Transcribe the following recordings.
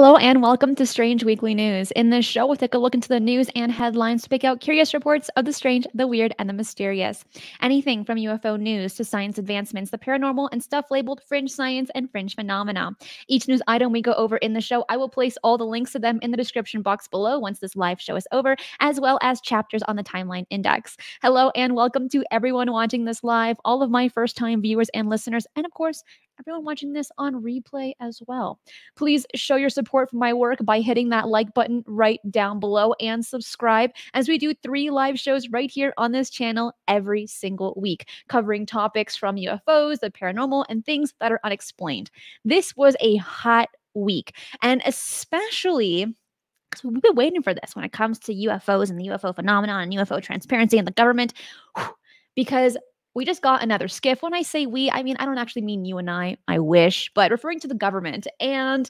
Hello and welcome to Strange Weekly News. In this show, we'll take a look into the news and headlines to pick out curious reports of the strange, the weird, and the mysterious. Anything from UFO news to science advancements, the paranormal, and stuff labeled fringe science and fringe phenomena. Each news item we go over in the show, I will place all the links to them in the description box below once this live show is over, as well as chapters on the timeline index. Hello and welcome to everyone watching this live, all of my first-time viewers and listeners, and of course, everyone watching this on replay as well. Please show your support for my work by hitting that like button right down below and subscribe, as we do 3 live shows right here on this channel every single week, covering topics from UFOs, the paranormal, and things that are unexplained. This was a hot week, and especially... so we've been waiting for this when it comes to UFOs and the UFO phenomenon and UFO transparency and the government, because we just got another SCIF. When I say we, I mean, I don't actually mean you and I wish, but referring to the government. And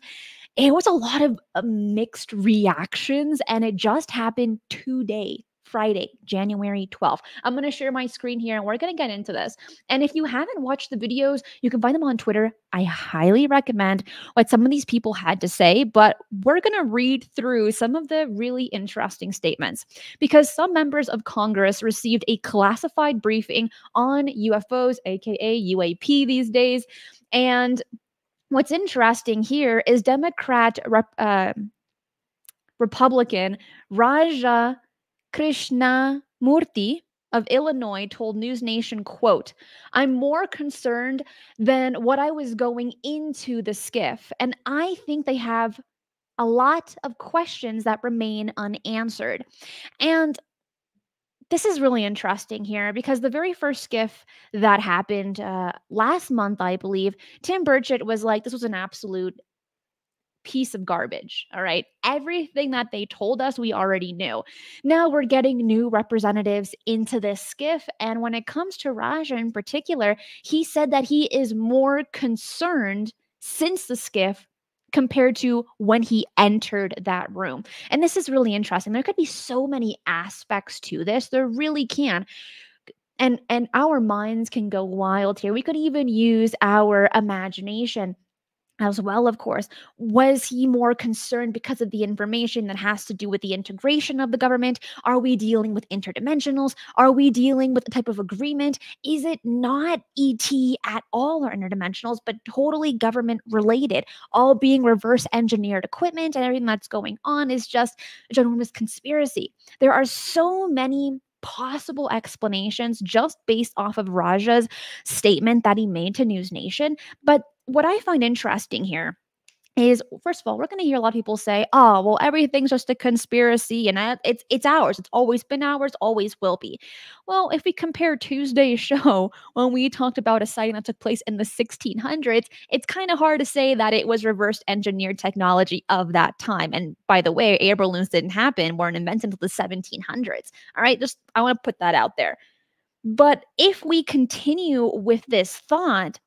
it was a lot of mixed reactions, and it just happened today, Friday, January 12th. I'm going to share my screen here, and we're going to get into this. And if you haven't watched the videos, you can find them on Twitter. I highly recommend what some of these people had to say, but we're going to read through some of the really interesting statements, because some members of Congress received a classified briefing on UFOs, aka UAP these days. And what's interesting here is Democrat Republican Raja Krishna Murti of Illinois told NewsNation, quote, "I'm more concerned than what I was going into the SCIF, and I think they have a lot of questions that remain unanswered." And this is really interesting here, because the very first SCIF that happened last month, I believe, Tim Burchett was like, this was an absolute piece of garbage. All right. Everything that they told us, we already knew. Now we're getting new representatives into this SCIF. And when it comes to Raja in particular, he said that he is more concerned since the SCIF compared to when he entered that room. And this is really interesting. There could be so many aspects to this. There really can. And our minds can go wild here. We could even use our imagination as well, of course. Was he more concerned because of the information that has to do with the integration of the government? Are we dealing with interdimensionals? Are we dealing with a type of agreement? Is it not ET at all or interdimensionals, but totally government related, all being reverse engineered equipment, and everything that's going on is just a ginormous conspiracy? There are so many possible explanations just based off of Raja's statement that he made to NewsNation. But what I find interesting here is, first of all, we're going to hear a lot of people say, oh, well, everything's just a conspiracy and it's ours. It's always been ours, always will be. Well, if we compare Tuesday's show, when we talked about a sighting that took place in the 1600s, it's kind of hard to say that it was reverse engineered technology of that time. And by the way, air balloons didn't happen, weren't invented until the 1700s. All right, just I want to put that out there. But if we continue with this thought,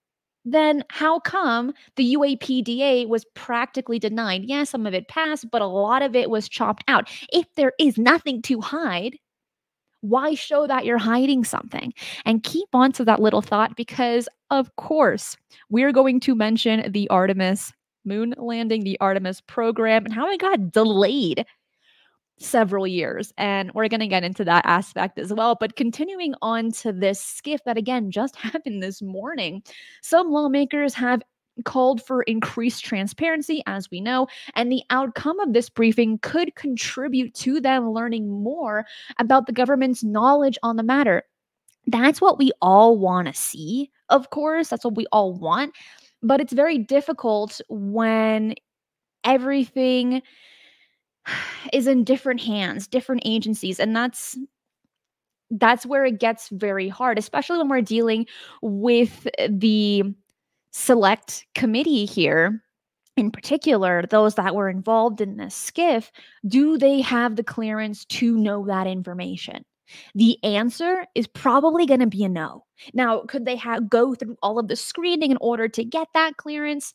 then how come the UAPDA was practically denied? Yeah, some of it passed, but a lot of it was chopped out. If there is nothing to hide, why show that you're hiding something? And keep on to that little thought, because, of course, we're going to mention the Artemis moon landing, the Artemis program, and how it got delayed several years. And we're going to get into that aspect as well. But continuing on to this SCIF that, again, just happened this morning, some lawmakers have called for increased transparency, as we know, and the outcome of this briefing could contribute to them learning more about the government's knowledge on the matter. That's what we all want to see, of course. That's what we all want. But it's very difficult when everything is in different hands, different agencies. And that's where it gets very hard, especially when we're dealing with the select committee here, in particular, those that were involved in this SCIF. Do they have the clearance to know that information? The answer is probably going to be a no. Now, could they go through all of the screening in order to get that clearance?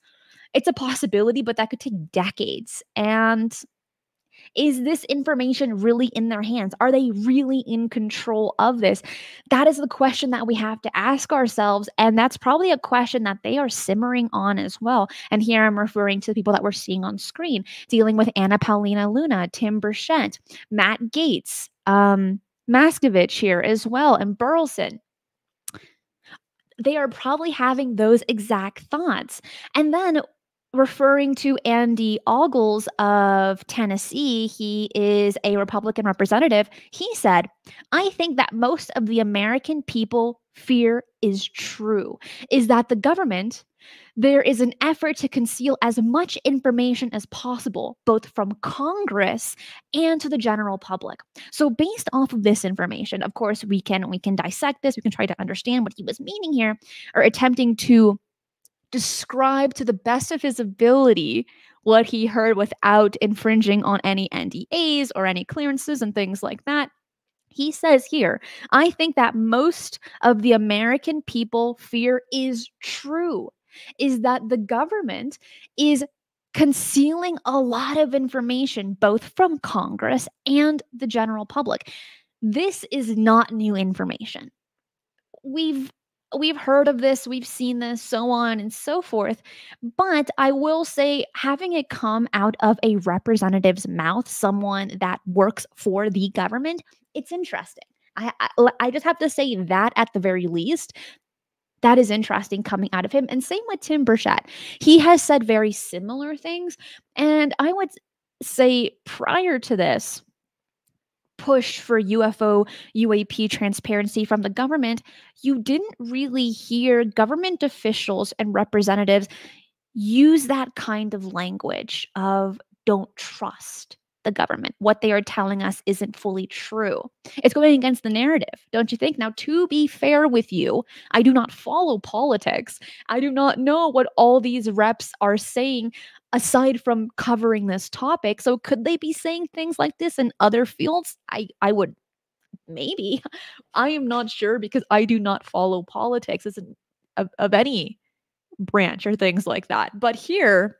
It's a possibility, but that could take decades. And Is this information really in their hands? Are they really in control of this? That is the question that we have to ask ourselves. And that's probably a question that they are simmering on as well. And here I'm referring to the people that we're seeing on screen, dealing with Anna Paulina Luna, Tim Burchett, Matt Gaetz, Maskovich here as well, and Burleson. They are probably having those exact thoughts. And then referring to Andy Ogles of Tennessee, he is a Republican representative. He said, I think that most of the American people fear is true, is that the government, there is an effort to conceal as much information as possible, both from Congress and to the general public. So based off of this information, of course, we can dissect this. We can try to understand what he was meaning here, or attempting to describe to the best of his ability what he heard without infringing on any NDAs or any clearances and things like that. He says here, I think that most of the American people fear is true, is that the government is concealing a lot of information, both from Congress and the general public. This is not new information. We've heard of this, we've seen this, so on and so forth. But I will say, having it come out of a representative's mouth, someone that works for the government, it's interesting. I just have to say that at the very least, that is interesting coming out of him. And same with Tim Burchett. He has said very similar things. And I would say prior to this push for UFO, UAP transparency from the government, you didn't really hear government officials and representatives use that kind of language of don't trust the government. What they are telling us isn't fully true. It's going against the narrative, don't you think? Now, to be fair with you, I do not follow politics. I do not know what all these reps are saying aside from covering this topic. So could they be saying things like this in other fields? I would, maybe. I am not sure because I do not follow politics of any branch or things like that. But here,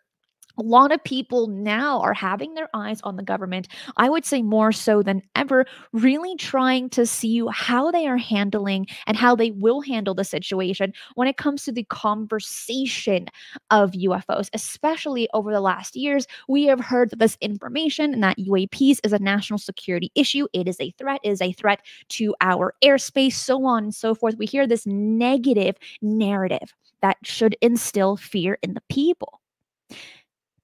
a lot of people now are having their eyes on the government, I would say more so than ever, really trying to see how they are handling and how they will handle the situation when it comes to the conversation of UFOs. Especially over the last years, we have heard that this information and that UAPs is a national security issue. It is a threat. It is a threat to our airspace, so on and so forth. We hear this negative narrative that should instill fear in the people.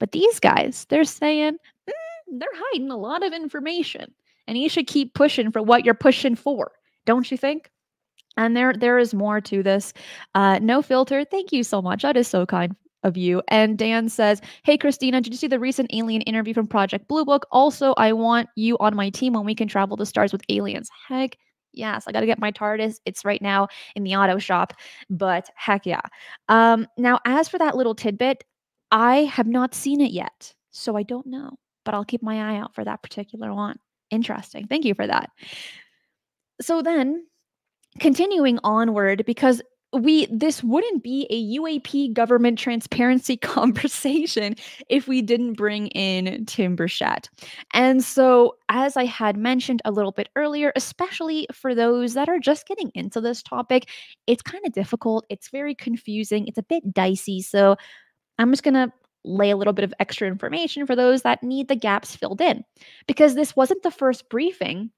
But these guys, they're saying, they're hiding a lot of information, and you should keep pushing for what you're pushing for, don't you think? And there is more to this. No Filter, thank you so much. That is so kind of you. And Dan says, hey, Christina, did you see the recent alien interview from Project Blue Book? Also, I want you on my team when we can travel to stars with aliens. Heck yes, I got to get my TARDIS. It's right now in the auto shop, but heck yeah. Now, as for that little tidbit, I have not seen it yet, so I don't know, but I'll keep my eye out for that particular one. Interesting. Thank you for that. So then, continuing onward, because this wouldn't be a UAP government transparency conversation if we didn't bring in Tim Burchett. And so, as I had mentioned a little bit earlier, especially for those that are just getting into this topic, it's kind of difficult. It's very confusing. It's a bit dicey. So I'm just going to lay a little bit of extra information for those that need the gaps filled in, because this wasn't the first briefing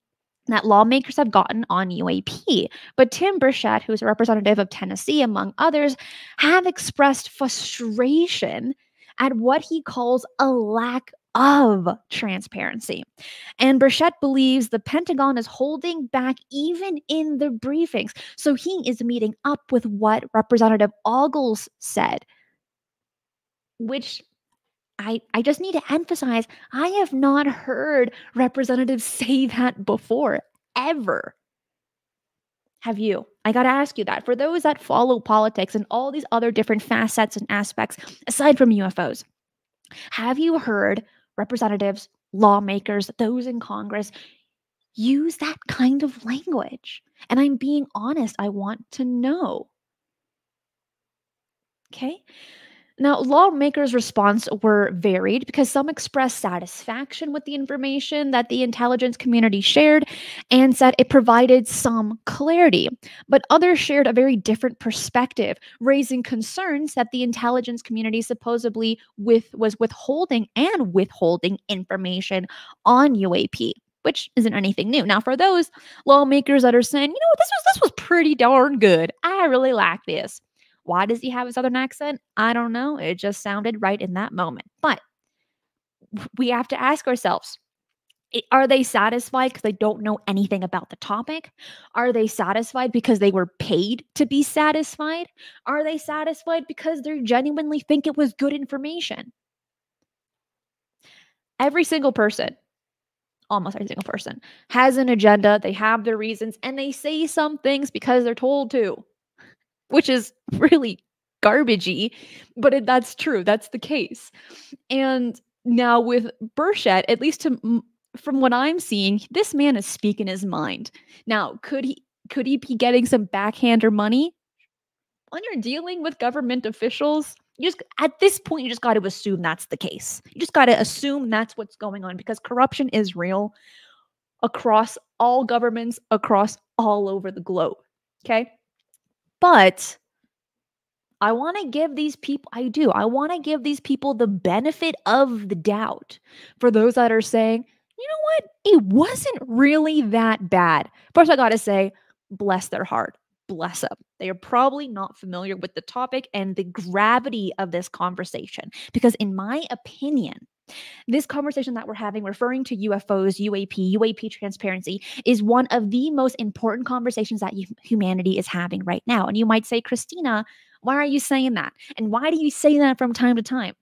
that lawmakers have gotten on UAP. But Tim Burchett, who is a representative of Tennessee, among others, have expressed frustration at what he calls a lack of transparency. And Burchett believes the Pentagon is holding back even in the briefings. So he is meeting up with what Representative Ogles said, which I just need to emphasize, I have not heard representatives say that before, ever. Have you? I got to ask you that. For those that follow politics and all these other different facets and aspects, aside from UFOs, have you heard representatives, lawmakers, those in Congress use that kind of language? And I'm being honest, I want to know. Okay. Now, lawmakers' response were varied because some expressed satisfaction with the information that the intelligence community shared and said it provided some clarity. But others shared a very different perspective, raising concerns that the intelligence community supposedly was withholding information on UAP, which isn't anything new. Now, for those lawmakers that are saying, you know, this was pretty darn good, I really like this. Why does he have a southern accent? I don't know. It just sounded right in that moment. But we have to ask ourselves, are they satisfied because they don't know anything about the topic? Are they satisfied because they were paid to be satisfied? Are they satisfied because they genuinely think it was good information? Every single person, almost every single person, has an agenda. They have their reasons, and they say some things because they're told to, which is really garbagey, but that's true. That's the case. And now with Burchett, at least from what I'm seeing, this man is speaking his mind. Now, could he be getting some backhander money? When you're dealing with government officials, at this point, you just got to assume that's the case. You just got to assume that's what's going on, because corruption is real across all governments, across all over the globe. Okay? But I want to give these people, I want to give these people the benefit of the doubt. For those that are saying, you know what, it wasn't really that bad. First, I got to say, bless their heart. Bless them. They are probably not familiar with the topic and the gravity of this conversation. Because in my opinion, this conversation that we're having, referring to UFOs, UAP, UAP transparency, is one of the most important conversations that humanity is having right now. And you might say, Christina, why are you saying that? And why do you say that from time to time?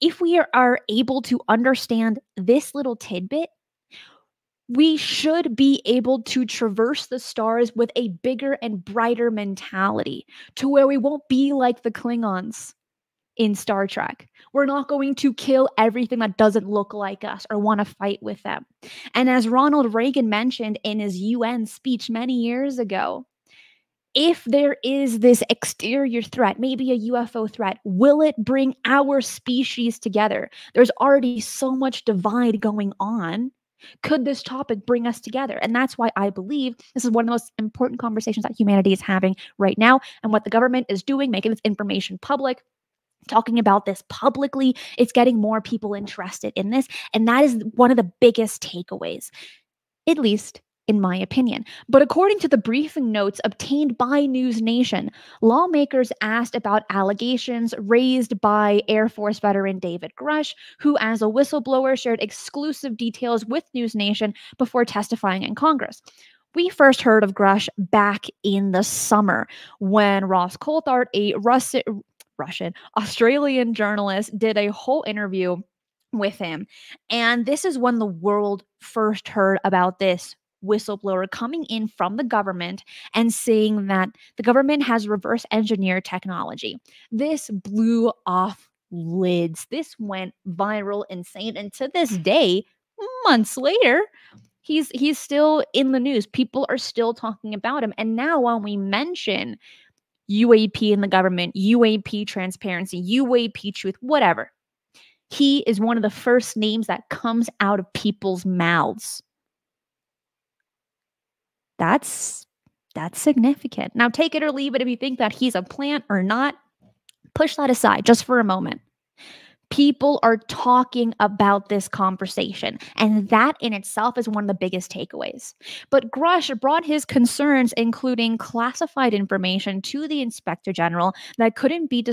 If we are able to understand this little tidbit, we should be able to traverse the stars with a bigger and brighter mentality, to where we won't be like the Klingons in Star Trek. We're not going to kill everything that doesn't look like us or want to fight with them. And as Ronald Reagan mentioned in his UN speech many years ago, if there is this exterior threat, maybe a UFO threat, will it bring our species together? There's already so much divide going on. Could this topic bring us together? And that's why I believe this is one of the most important conversations that humanity is having right now. And what the government is doing, making this information public, talking about this publicly, it's getting more people interested in this. And that is one of the biggest takeaways, at least in my opinion. But according to the briefing notes obtained by NewsNation, lawmakers asked about allegations raised by Air Force veteran David Grusch, who as a whistleblower shared exclusive details with NewsNation before testifying in Congress. We first heard of Grusch back in the summer when Ross Coulthart, a Australian journalist, did a whole interview with him. And this is when the world first heard about this whistleblower coming in from the government and saying that the government has reverse engineered technology. This blew off lids. This went viral, insane. And to this day, months later, he's still in the news. People are still talking about him. And now when we mention UAP in the government, UAP transparency, UAP truth, whatever, he is one of the first names that comes out of people's mouths. That's significant. Now, take it or leave it if you think that he's a plant or not. Push that aside just for a moment. People are talking about this conversation, and that in itself is one of the biggest takeaways. But Grusch brought his concerns, including classified information, to the Inspector General that couldn't be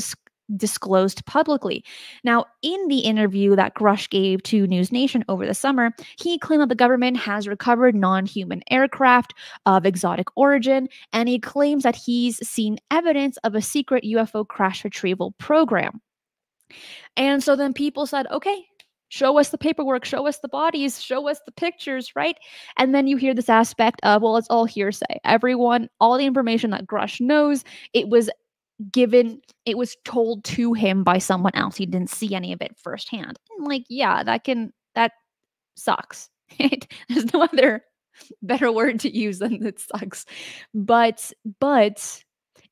disclosed publicly. Now, in the interview that Grusch gave to NewsNation over the summer, he claimed that the government has recovered non-human aircraft of exotic origin, and he claims that he's seen evidence of a secret UFO crash retrieval program. And so then people said, okay, show us the paperwork, show us the bodies, show us the pictures, right? And then you hear this aspect of, well, it's all hearsay. Everyone, all the information that Grusch knows, it was given, it was told to him by someone else. He didn't see any of it firsthand. I'm like, yeah, that sucks. There's no other better word to use than it sucks. But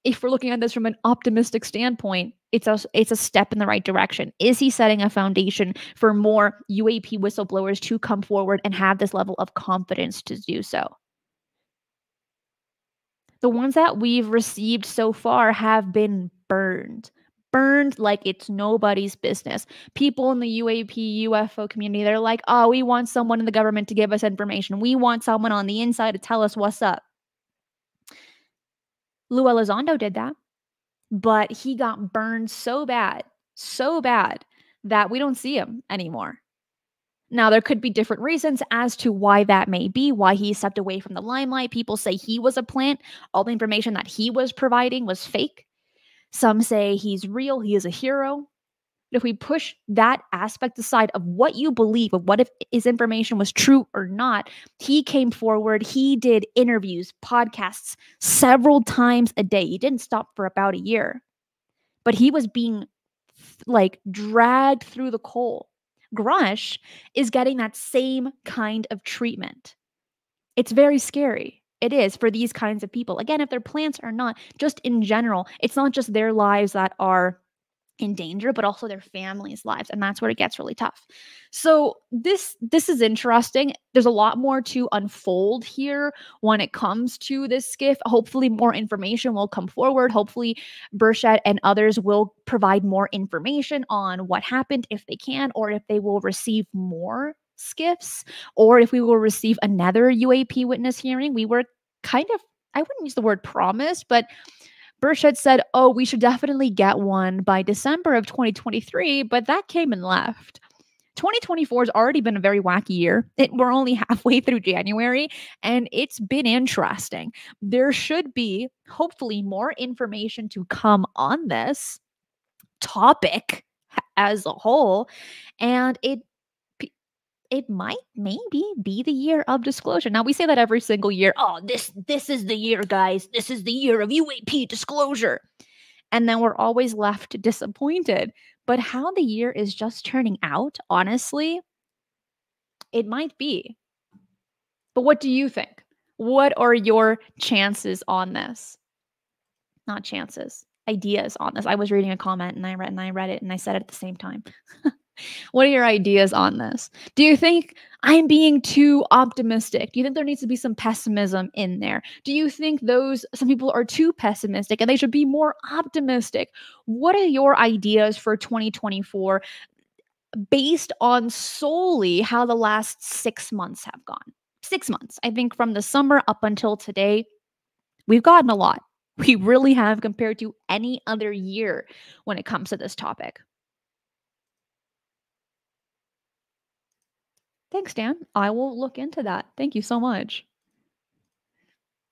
if we're looking at this from an optimistic standpoint, it's a step in the right direction. Is he setting a foundation for more UAP whistleblowers to come forward and have this level of confidence to do so? The ones that we've received so far have been burned like it's nobody's business. People in the UAP, UFO community, they're like, oh, we want someone in the government to give us information. We want someone on the inside to tell us what's up. Lou Elizondo did that, but he got burned so bad that we don't see him anymore. Now, there could be different reasons as to why that may be, why he stepped away from the limelight. People say he was a plant. All the information that he was providing was fake. Some say he's real. He is a hero. But if we push that aspect aside of what you believe, of what if his information was true or not, he came forward. He did interviews, podcasts several times a day. He didn't stop for about a year, but he was being like dragged through the coal. Grusch is getting that same kind of treatment. It's very scary. It is for these kinds of people. Again, if they're plants or not, just in general, it's not just their lives that are in danger, but also their families' lives. And that's where it gets really tough. So this is interesting. There's a lot more to unfold here when it comes to this SCIF. Hopefully more information will come forward. Hopefully Burchett and others will provide more information on what happened if they can, or if they will receive more SCIFs, or if we will receive another UAP witness hearing. We were kind of, I wouldn't use the word promised, but Burchett said, oh, we should definitely get one by December of 2023, but that came and left. 2024 has already been a very wacky year. We're only halfway through January, and it's been interesting. There should be, hopefully, more information to come on this topic as a whole, and it might maybe be the year of disclosure. Now, we say that every single year. Oh, this is the year, guys. This is the year of UAP disclosure. And then we're always left disappointed. But how the year is just turning out, honestly, it might be. But what do you think? What are your chances on this? Not chances, ideas on this. I was reading a comment and I read it and I said it at the same time. What are your ideas on this? Do you think I'm being too optimistic? Do you think there needs to be some pessimism in there? Do you think some people are too pessimistic and they should be more optimistic? What are your ideas for 2024 based on solely how the last 6 months have gone? 6 months. I think from the summer up until today, we've gotten a lot. We really have compared to any other year when it comes to this topic. Thanks, Dan. I will look into that. Thank you so much.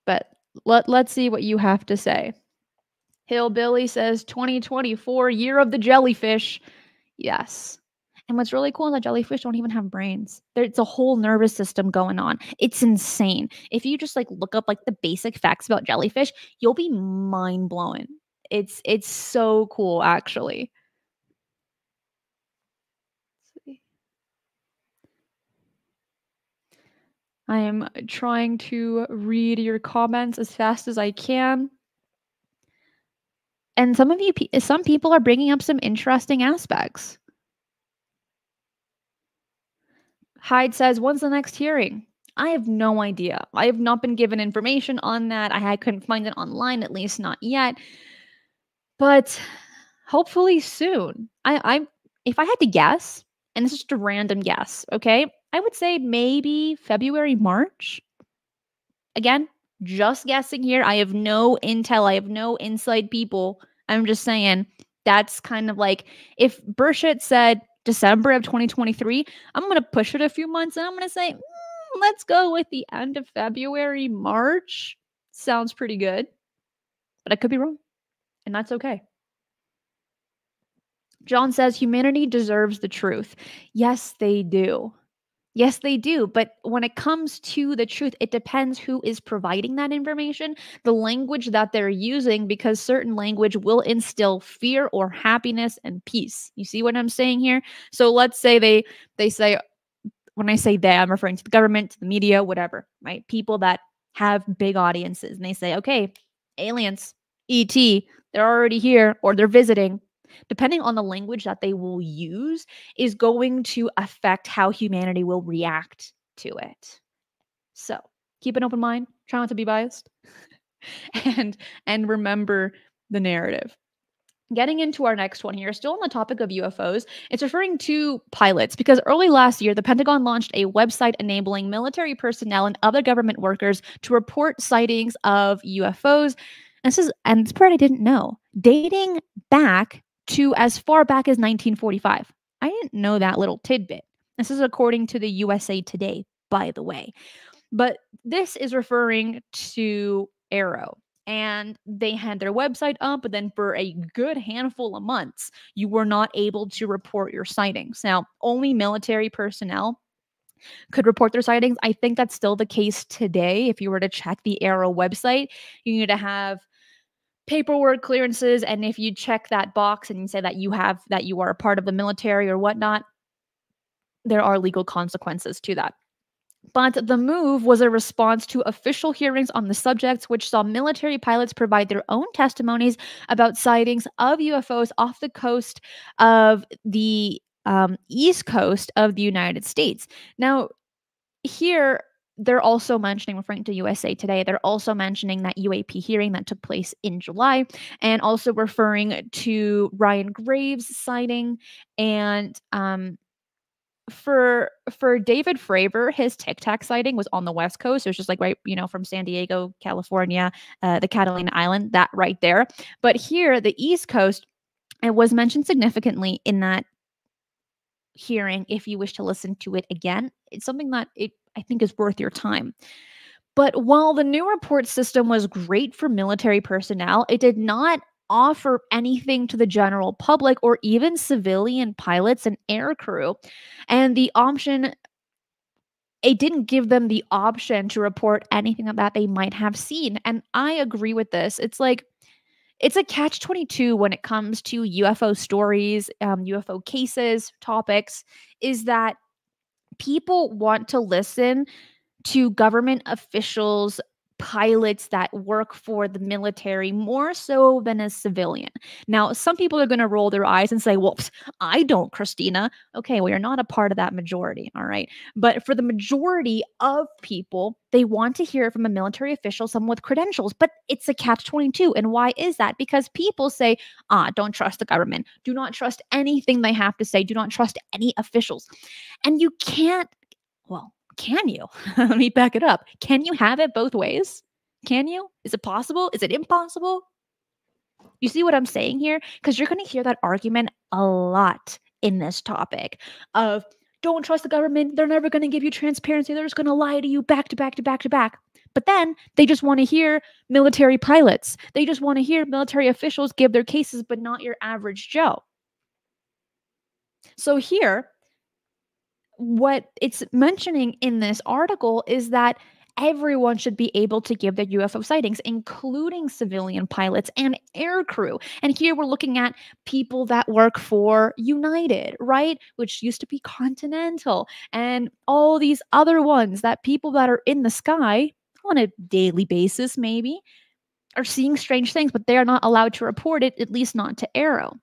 But let's see what you have to say. Hillbilly says 2024, year of the jellyfish. Yes. And what's really cool is that jellyfish don't even have brains. It's a whole nervous system going on. It's insane. If you just like look up like the basic facts about jellyfish, you'll be mind blown. It's so cool, actually. I am trying to read your comments as fast as I can. And some people are bringing up some interesting aspects. Hyde says, when's the next hearing? I have no idea. I have not been given information on that. I couldn't find it online, at least not yet. But hopefully soon. If I had to guess, and this is just a random guess, okay? I would say maybe February, March. Again, just guessing here. I have no intel. I have no inside people. I'm just saying that's kind of like if Burchett said December of 2023, I'm going to push it a few months and I'm going to say, let's go with the end of February, March. Sounds pretty good. But I could be wrong. And that's okay. John says humanity deserves the truth. Yes, they do. Yes, they do. But when it comes to the truth, it depends who is providing that information, the language that they're using, because certain language will instill fear or happiness and peace. You see what I'm saying here? So let's say they say, when I say they, I'm referring to the government, to the media, whatever, right? People that have big audiences and they say, okay, aliens, ET, they're already here or they're visiting. depending on the language that they will use, is going to affect how humanity will react to it. So keep an open mind, try not to be biased, and remember the narrative. Getting into our next one here, still on the topic of UFOs, it's referring to pilots, because early last year, the Pentagon launched a website enabling military personnel and other government workers to report sightings of UFOs. And this part I didn't know, dating back to as far back as 1945. I didn't know that little tidbit. This is according to the USA Today, by the way. But this is referring to AARO. And they had their website up, but then for a good handful of months, you were not able to report your sightings. Now, only military personnel could report their sightings. I think that's still the case today. If you were to check the AARO website, you need to have paperwork clearances. And if you check that box and you say that you have, that you are a part of the military or whatnot, there are legal consequences to that. But the move was a response to official hearings on the subject, which saw military pilots provide their own testimonies about sightings of UFOs off the coast of the East Coast of the United States. Now, here, they're also mentioning, referring to USA Today, they're also mentioning that UAP hearing that took place in July, and also referring to Ryan Graves' sighting. And for David Fravor, his Tic Tac sighting was on the West Coast. It was just like, right, you know, from San Diego, California, the Catalina Island, that right there. But here, the East Coast, it was mentioned significantly in that hearing. If you wish to listen to it again, it's something that I think is worth your time. But while the new report system was great for military personnel, it did not offer anything to the general public or even civilian pilots and air crew. And the option, it didn't give them the option to report anything that they might have seen. And I agree with this. It's like, it's a catch-22 when it comes to UFO stories, UFO cases, topics, is that people want to listen to government officials, pilots that work for the military, more so than a civilian. Now, some people are going to roll their eyes and say, well, I don't, Christina. Okay, well, you're not a part of that majority, all right? But for the majority of people, they want to hear it from a military official, someone with credentials, but it's a catch-22. And why is that? Because people say, don't trust the government. Do not trust anything they have to say. Do not trust any officials. And you can't, well, can you? Let me back it up. Can you have it both ways? Can you? Is it possible? Is it impossible? You see what I'm saying here? Because you're going to hear that argument a lot in this topic of don't trust the government. They're never going to give you transparency. They're just going to lie to you back to back to back to back. But then they just want to hear military pilots. They just want to hear military officials give their cases, but not your average Joe. So here, what it's mentioning in this article is that everyone should be able to give their UFO sightings, including civilian pilots and air crew. And here we're looking at people that work for United, right? Which used to be Continental, and all these other ones that people that are in the sky on a daily basis maybe are seeing strange things, but they're not allowed to report it, at least not to AARO.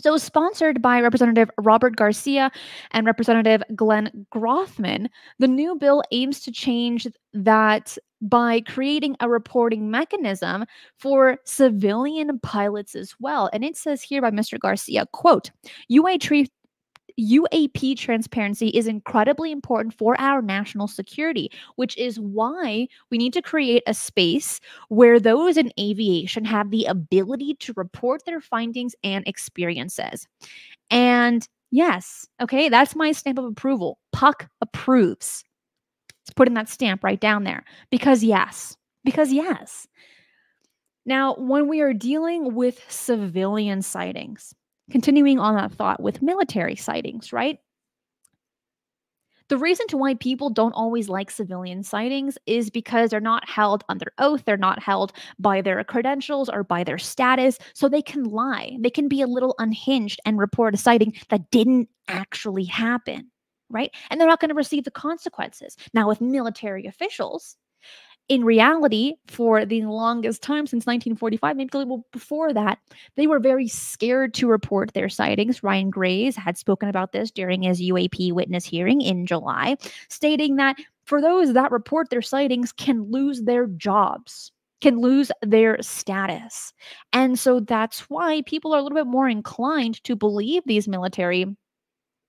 So sponsored by Representative Robert Garcia and Representative Glenn Grothman, the new bill aims to change that by creating a reporting mechanism for civilian pilots as well. And it says here by Mr. Garcia, quote, UAP transparency is incredibly important for our national security, which is why we need to create a space where those in aviation have the ability to report their findings and experiences. And yes, okay, that's my stamp of approval. Puck approves. Let's put in that stamp right down there. Because yes, Now, when we are dealing with civilian sightings, continuing on that thought with military sightings, right? The reason to why people don't always like civilian sightings is because they're not held under oath. They're not held by their credentials or by their status. So they can lie. They can be a little unhinged and report a sighting that didn't actually happen, right? And they're not going to receive the consequences. Now, with military officials, in reality, for the longest time, since 1945, maybe a little before that, they were very scared to report their sightings. Ryan Graves had spoken about this during his UAP witness hearing in July, stating that for those that report their sightings can lose their jobs, can lose their status. And so that's why people are a little bit more inclined to believe these military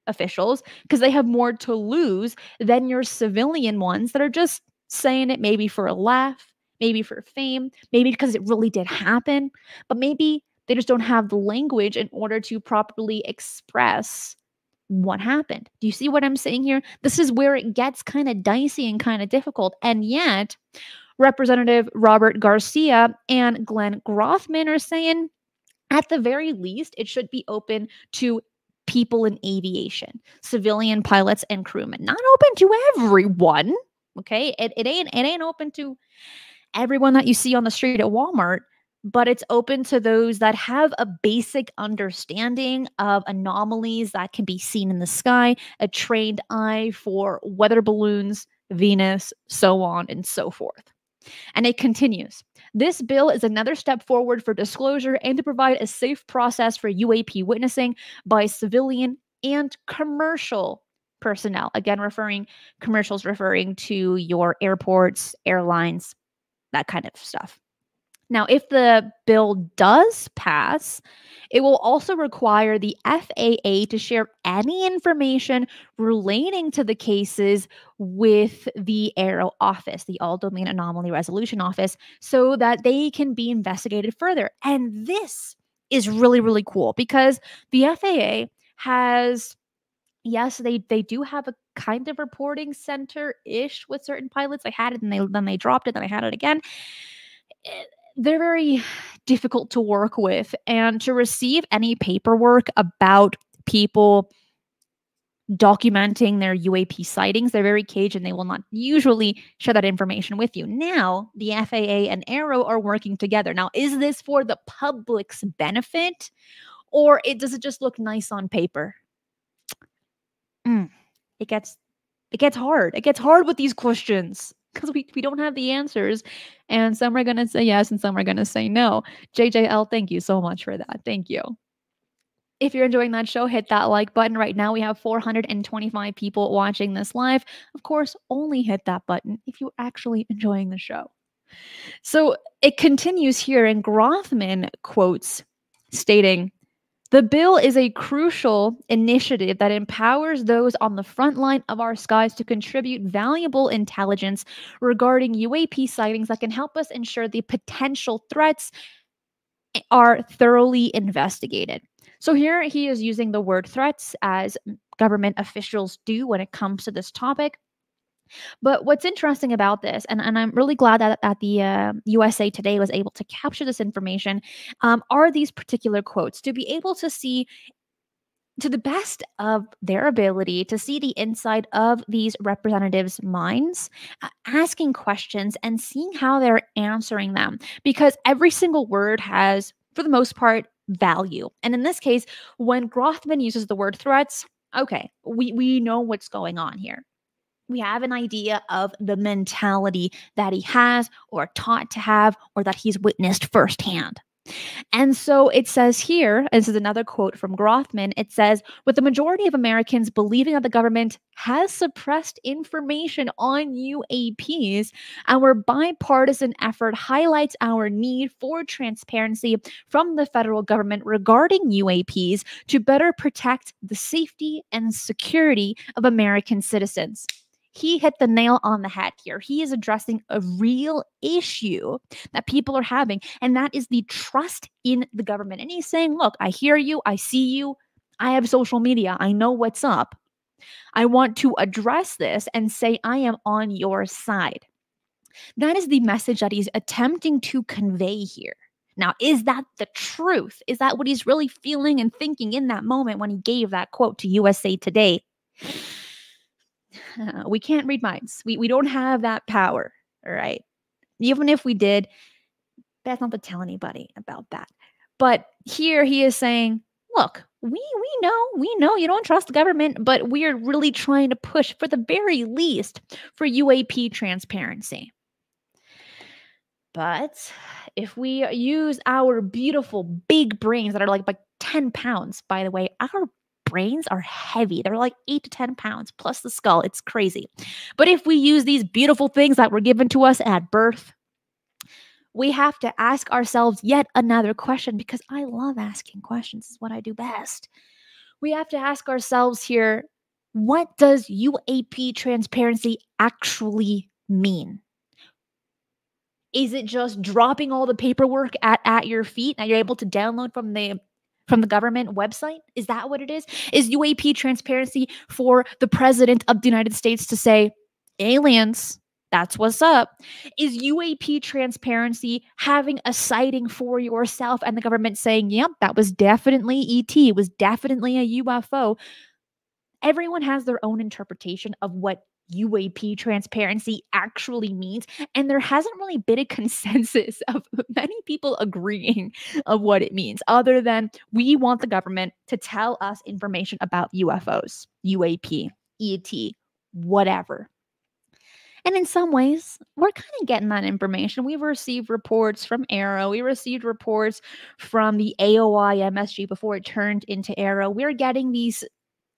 officials, because they have more to lose than your civilian ones that are just saying it maybe for a laugh, maybe for fame, maybe because it really did happen, but maybe they just don't have the language in order to properly express what happened. Do you see what I'm saying here? This is where it gets kind of dicey and kind of difficult. And yet, Representative Robert Garcia and Glenn Grothman are saying, at the very least, it should be open to people in aviation, civilian pilots and crewmen. Not open to everyone. Okay, it ain't open to everyone that you see on the street at Walmart, but it's open to those that have a basic understanding of anomalies that can be seen in the sky, a trained eye for weather balloons, Venus, so on and so forth. And it continues. This bill is another step forward for disclosure and to provide a safe process for UAP witnessing by civilian and commercial personnel. Again, referring to your airports, airlines, that kind of stuff. Now, if the bill does pass, it will also require the FAA to share any information relating to the cases with the AARO office, the All Domain Anomaly Resolution Office, so that they can be investigated further. And this is really, really cool because the FAA has... yes, they do have a kind of reporting center-ish with certain pilots. I had it, and then they dropped it, then I had it again. They're very difficult to work with. And to receive any paperwork about people documenting their UAP sightings, they're very caged, and they will not usually share that information with you. Now, the FAA and AARO are working together. Now, is this for the public's benefit, or does it just look nice on paper? It gets hard. It gets hard with these questions because we don't have the answers, and some are going to say yes and some are going to say no. JJL, thank you so much for that. Thank you. If you're enjoying that show, hit that like button. Right now we have 425 people watching this live. Of course, only hit that button if you're actually enjoying the show. So it continues here, and Grothman quotes stating, "The bill is a crucial initiative that empowers those on the front line of our skies to contribute valuable intelligence regarding UAP sightings that can help us ensure the potential threats are thoroughly investigated." So here he is using the word threats as government officials do when it comes to this topic. But what's interesting about this, and I'm really glad that the USA Today was able to capture this information, are these particular quotes to be able to see, to the best of their ability, to see the inside of these representatives' minds, asking questions and seeing how they're answering them. Because every single word has, for the most part, value. And in this case, when Grothman uses the word threats, okay, we know what's going on here. We have an idea of the mentality that he has or taught to have or that he's witnessed firsthand. And so it says here, and this is another quote from Grothman, it says, "With the majority of Americans believing that the government has suppressed information on UAPs, our bipartisan effort highlights our need for transparency from the federal government regarding UAPs to better protect the safety and security of American citizens." He hit the nail on the head here. He is addressing a real issue that people are having, and that is the trust in the government. And he's saying, look, I hear you, I see you, I have social media, I know what's up. I want to address this and say I am on your side. That is the message that he's attempting to convey here. Now, is that the truth? Is that what he's really feeling and thinking in that moment when he gave that quote to USA Today? We can't read minds. We don't have that power, all right? Even if we did, Beth not to tell anybody about that. But here he is saying, look, we know you don't trust the government, but we are really trying to push, for the very least, for UAP transparency. But if we use our beautiful big brains that are like 10 pounds, by the way, our brains are heavy. They're like 8 to 10 pounds plus the skull. It's crazy. But if we use these beautiful things that were given to us at birth, we have to ask ourselves yet another question, because I love asking questions. It's what I do best. We have to ask ourselves here, what does UAP transparency actually mean? Is it just dropping all the paperwork at your feet and you're able to download from the government website? Is that what it is? Is UAP transparency for the president of the United States to say, aliens, that's what's up? Is UAP transparency having a sighting for yourself and the government saying, yep, that was definitely ET, it was definitely a UFO? Everyone has their own interpretation of what UAP transparency actually means, and there hasn't really been a consensus of many people agreeing of what it means, other than we want the government to tell us information about UFOs, UAP, ET, whatever. And in some ways, we're kind of getting that information. We've received reports from AARO. We received reports from the AOI MSG before it turned into AARO. We're getting these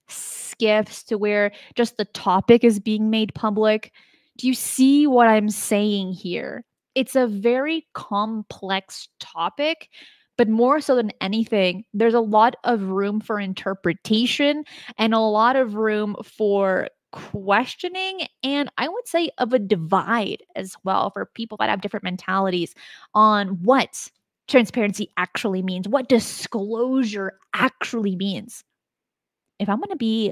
SCIFs to where just the topic is being made public. Do you see what I'm saying here? It's a very complex topic, but more so than anything, there's a lot of room for interpretation and a lot of room for questioning, and I would say of a divide as well for people that have different mentalities on what transparency actually means, what disclosure actually means. If I'm going to be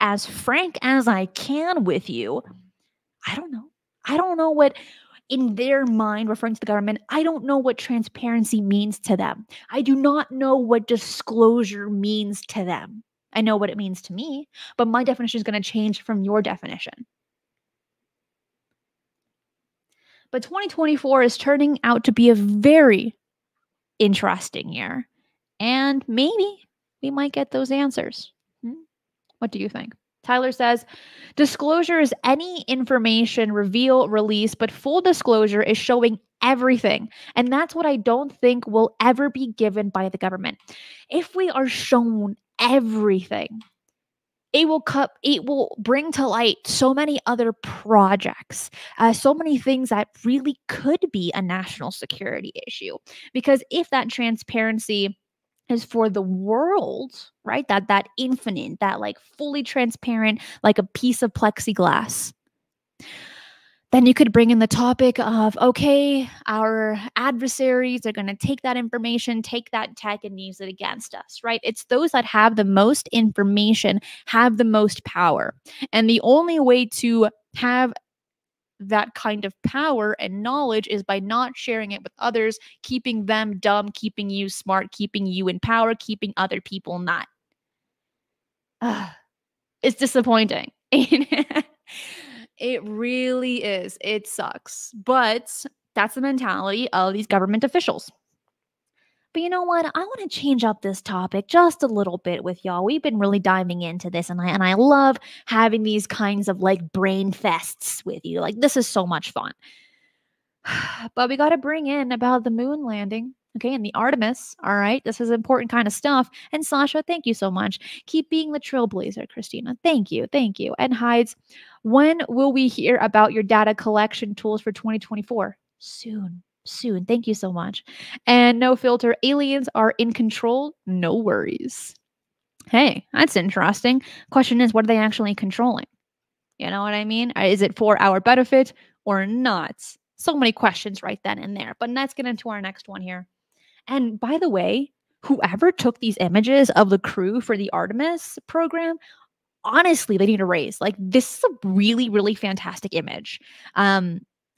as frank as I can with you, I don't know. I don't know what, in their mind, referring to the government, I don't know what transparency means to them. I do not know what disclosure means to them. I know what it means to me, but my definition is going to change from your definition. But 2024 is turning out to be a very interesting year, and maybe we might get those answers. What do you think? Tyler says, disclosure is any information, reveal, release, but full disclosure is showing everything. And that's what I don't think will ever be given by the government. If we are shown everything, it will bring to light so many other projects, so many things that really could be a national security issue. Because if that transparency is for the world, right? That infinite, that like fully transparent, like a piece of plexiglass. Then you could bring in the topic of, okay, our adversaries are going to take that information, take that tech and use it against us, right? It's those that have the most information, have the most power. And the only way to have that kind of power and knowledge is by not sharing it with others, keeping them dumb, keeping you smart, keeping you in power, keeping other people not. It's disappointing. It really is. It sucks. But that's the mentality of these government officials. But you know what? I want to change up this topic just a little bit with y'all. We've been really diving into this, and I love having these kinds of like brain fests with you. Like, this is so much fun. But we got to bring in about the moon landing, okay, and the Artemis, all right? This is important kind of stuff. And Sasha, thank you so much. Keep being the trailblazer, Christina. Thank you. Thank you. And Hides, when will we hear about your data collection tools for 2024? Soon. Thank you so much. And No Filter, aliens are in control, no worries. Hey, that's interesting. Question is, what are they actually controlling? You know what I mean? Is it for our benefit or not? So many questions right then and there. But let's get into our next one here. And by the way, whoever took these images of the crew for the Artemis program, honestly, they need a raise. Like, this is a really, really fantastic image.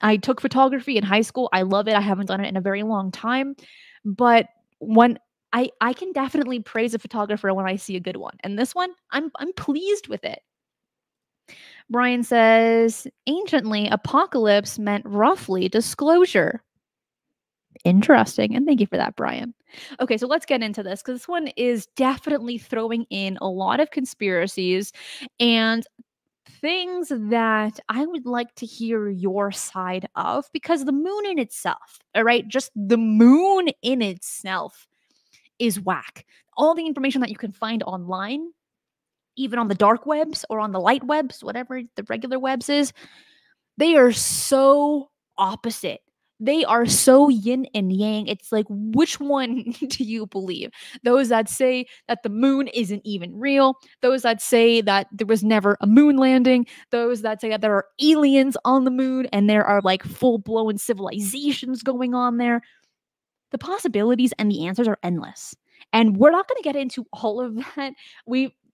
I took photography in high school. I love it. I haven't done it in a very long time. But when I can definitely praise a photographer when I see a good one. And this one, I'm pleased with it. Brian says, anciently, apocalypse meant roughly disclosure. Interesting. And thank you for that, Brian. Okay, so let's get into this, because this one is definitely throwing in a lot of conspiracies and things that I would like to hear your side of, because the moon in itself, all right, just the moon in itself is whack. All the information that you can find online, even on the dark webs or on the light webs, whatever the regular webs is, they are so opposite. They are so yin and yang. It's like, which one do you believe? Those that say that the moon isn't even real. Those that say that there was never a moon landing. Those that say that there are aliens on the moon and there are like full-blown civilizations going on there. The possibilities and the answers are endless. And we're not going to get into all of that.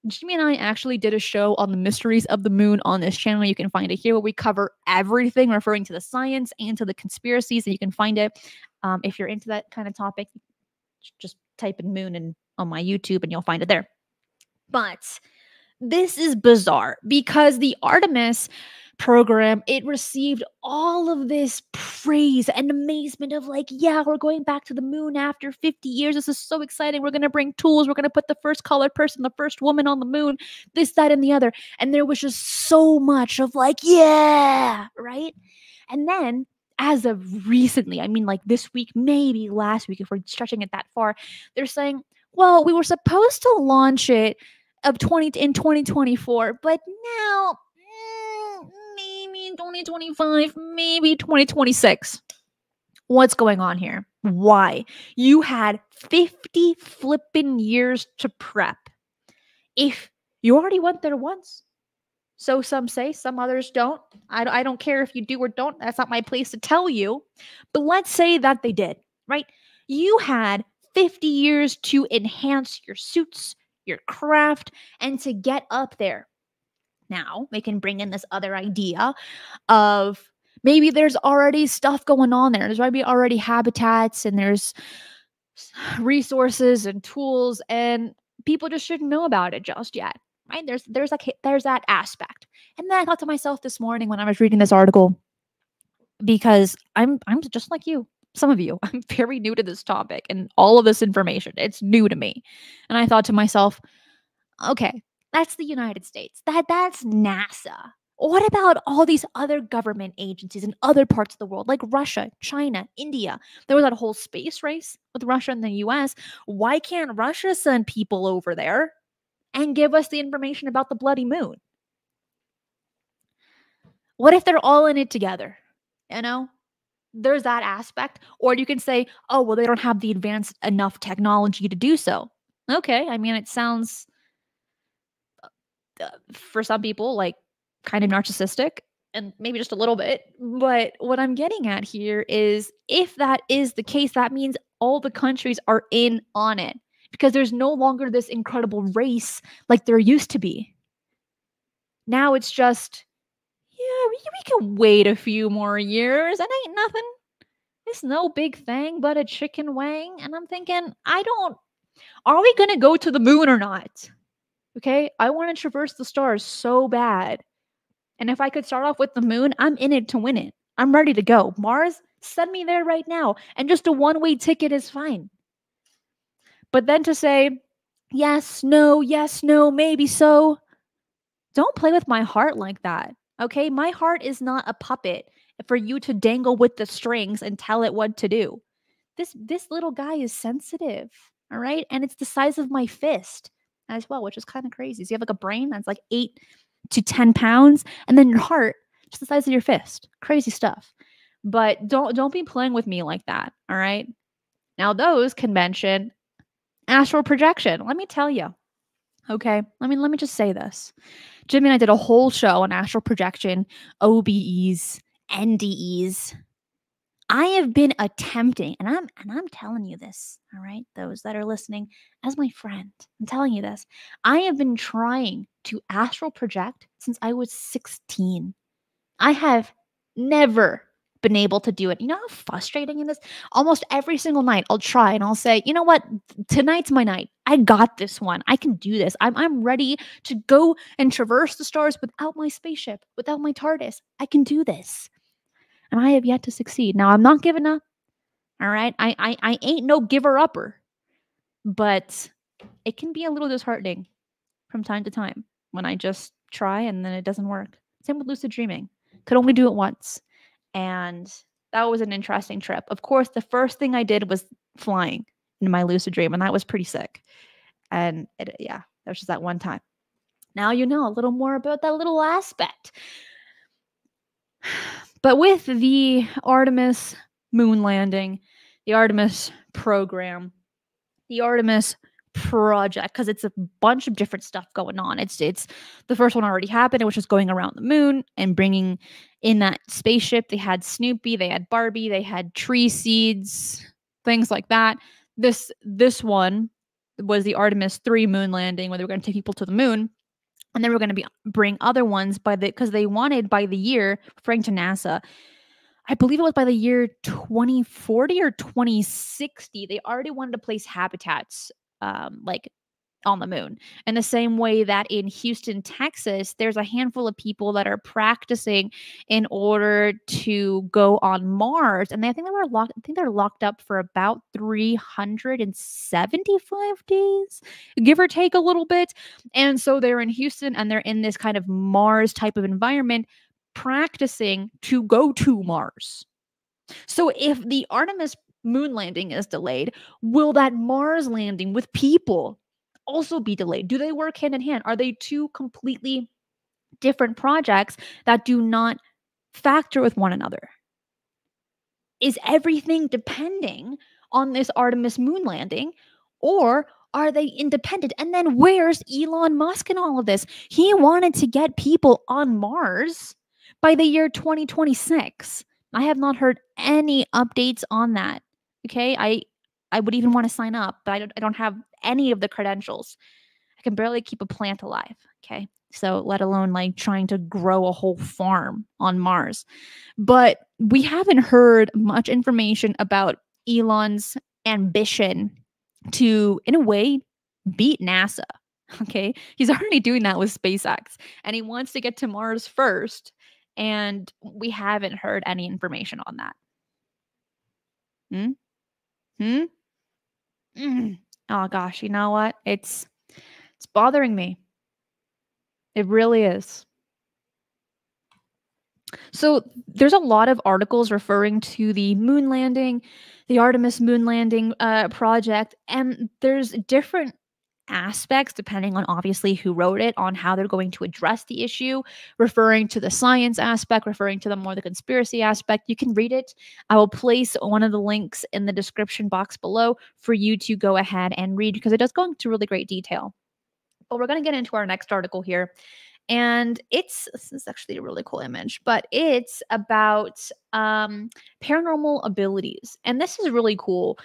Jimmy and I actually did a show on the mysteries of the moon on this channel. You can find it here, where we cover everything referring to the science and to the conspiracies. And you can find it if you're into that kind of topic. Just type in moon and on my YouTube and you'll find it there. But this is bizarre because the Artemis program, it received all of this praise and amazement of like, yeah, we're going back to the moon after 50 years. This is so exciting. We're going to bring tools. We're going to put the first colored person, the first woman on the moon, this, that, and the other. And there was just so much of like, yeah, right? And then as of recently, I mean like this week, maybe last week, if we're stretching it that far, they're saying, well, we were supposed to launch it in 2024, but now... maybe 2025, maybe 2026. What's going on here? Why? You had 50 flippin' years to prep. If you already went there once, so some say, some others don't. I don't care if you do or don't. That's not my place to tell you. But let's say that they did, right? You had 50 years to enhance your suits, your craft, and to get up there. Now they can bring in this other idea of maybe there's already stuff going on there. There's maybe already habitats and there's resources and tools and people just shouldn't know about it just yet, right? There's that aspect. And then I thought to myself this morning when I was reading this article, because I'm just like you, some of you, I'm very new to this topic and all of this information. It's new to me. And I thought to myself, okay, that's the United States. That's NASA. What about all these other government agencies in other parts of the world, like Russia, China, India? There was that whole space race with Russia and the US. Why can't Russia send people over there and give us the information about the bloody moon? What if they're all in it together? You know? There's that aspect. Or you can say, oh, well, they don't have the advanced enough technology to do so. Okay. I mean, it sounds... for some people, like kind of narcissistic and maybe just a little bit. But what I'm getting at here is if that is the case, that means all the countries are in on it because there's no longer this incredible race like there used to be. Now it's just, yeah, we can wait a few more years. That ain't nothing. It's no big thing but a chicken wing. And I'm thinking, are we going to go to the moon or not? Okay, I want to traverse the stars so bad. And if I could start off with the moon, I'm in it to win it. I'm ready to go. Mars, send me there right now. And just a one-way ticket is fine. But then to say, yes, no, maybe so. Don't play with my heart like that. Okay, my heart is not a puppet for you to dangle with the strings and tell it what to do. This little guy is sensitive, all right? And it's the size of my fist as well, which is kind of crazy. So you have like a brain that's like 8 to 10 pounds, and then your heart just the size of your fist. Crazy stuff. But don't be playing with me like that. All right. Now those can mention astral projection. Let me tell you. Okay. Let me just say this. Jimmy and I did a whole show on astral projection, OBEs, NDEs. I have been attempting, and I'm telling you this, all right, those that are listening, as my friend, I'm telling you this. I have been trying to astral project since I was 16. I have never been able to do it. You know how frustrating it is? Almost every single night I'll try and I'll say, you know what? Tonight's my night. I got this one. I can do this. I'm ready to go and traverse the stars without my spaceship, without my TARDIS. I can do this. And I have yet to succeed. Now, I'm not giving up. All right. I ain't no giver-upper. But it can be a little disheartening from time to time when I just try and then it doesn't work. Same with lucid dreaming. Could only do it once. And that was an interesting trip. Of course, the first thing I did was flying in my lucid dream, and that was pretty sick. And yeah, that was just that one time. Now you know a little more about that little aspect. But with the Artemis moon landing, the Artemis program, the Artemis project, because it's a bunch of different stuff going on. It's the first one already happened. It was just going around the moon and bringing in that spaceship. They had Snoopy, they had Barbie, they had tree seeds, things like that. This one was the Artemis 3 moon landing, where they were going to take people to the moon. And then we're going to bring other ones because they wanted by the year, referring to NASA, I believe it was by the year 2040 or 2060, they already wanted to place habitats like on the moon. In the same way that in Houston, Texas, there's a handful of people that are practicing in order to go on Mars. And I think they're locked up for about 375 days, give or take a little bit. And so they're in Houston and they're in this kind of Mars type of environment practicing to go to Mars. So if the Artemis moon landing is delayed, will that Mars landing with people also be delayed? Do they work hand in hand? Are they two completely different projects that do not factor with one another? Is everything depending on this Artemis moon landing, or are they independent? And then where's Elon Musk in all of this? He wanted to get people on Mars by the year 2026. I have not heard any updates on that. Okay, I would even want to sign up, but I don't have any of the credentials. I can barely keep a plant alive. Okay. So let alone like trying to grow a whole farm on Mars. But we haven't heard much information about Elon's ambition to, in a way, beat NASA. Okay. He's already doing that with SpaceX, and he wants to get to Mars first. And we haven't heard any information on that. Oh gosh, you know what? It's bothering me. It really is. So there's a lot of articles referring to the moon landing, the Artemis moon landing project, and there's different aspects depending on obviously who wrote it, on how they're going to address the issue, referring to the science aspect, referring to the more the conspiracy aspect. You can read it. I will place one of the links in the description box below for you to go ahead and read, because it does go into really great detail. But we're going to get into our next article here, and this is actually a really cool image, but it's about paranormal abilities, and this is really cool.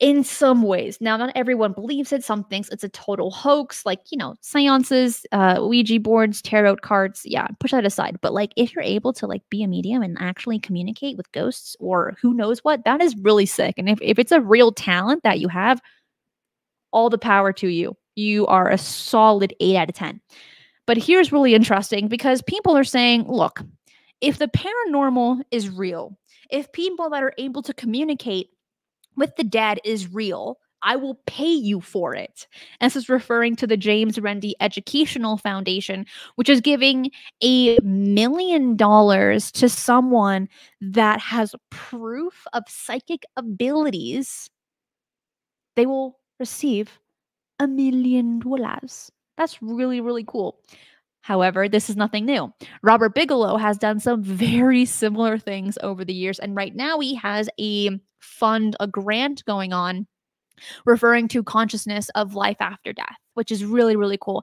In some ways. Now, not everyone believes it. Some thinks it's a total hoax, like, you know, seances, Ouija boards, tarot cards. Yeah, push that aside. But like, if you're able to like be a medium and actually communicate with ghosts or who knows what, that is really sick. And if it's a real talent that you have, all the power to you. You are a solid 8 out of 10. But here's really interesting, because people are saying, look, if the paranormal is real, if people that are able to communicate with the dead is real, I will pay you for it. And this is referring to the James Randi Educational Foundation, which is giving $1 million to someone that has proof of psychic abilities. They will receive $1 million. That's really, really cool. However, this is nothing new. Robert Bigelow has done some very similar things over the years. And right now he has a fund, a grant going on, referring to consciousness of life after death, which is really, really cool.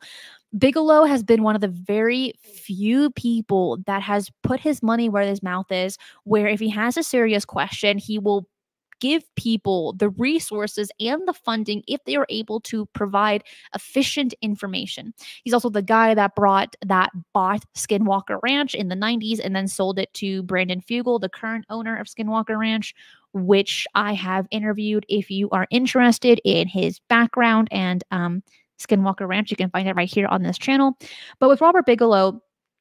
Bigelow has been one of the very few people that has put his money where his mouth is, where if he has a serious question, he will give people the resources and the funding if they are able to provide efficient information. He's also the guy that bought Skinwalker Ranch in the 90s and then sold it to Brandon Fugle, the current owner of Skinwalker Ranch, which I have interviewed. If you are interested in his background and Skinwalker Ranch, you can find it right here on this channel. But with Robert Bigelow,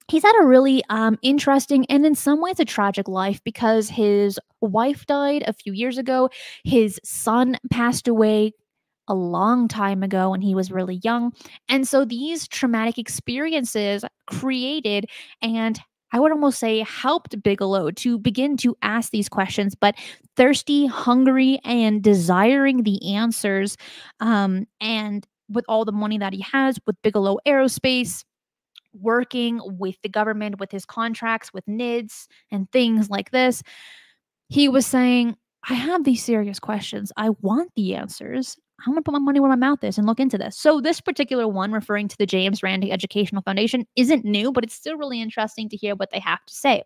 he's had a really interesting and in some ways a tragic life, because his wife died a few years ago. His son passed away a long time ago when he was really young. And so these traumatic experiences created and I would almost say helped Bigelow to begin to ask these questions, but thirsty, hungry, and desiring the answers. And with all the money that he has with Bigelow Aerospace, working with the government, with his contracts, with NIDS and things like this, he was saying, I have these serious questions. I want the answers. I'm going to put my money where my mouth is and look into this. So this particular one, referring to the James Randi Educational Foundation, isn't new, but it's still really interesting to hear what they have to say.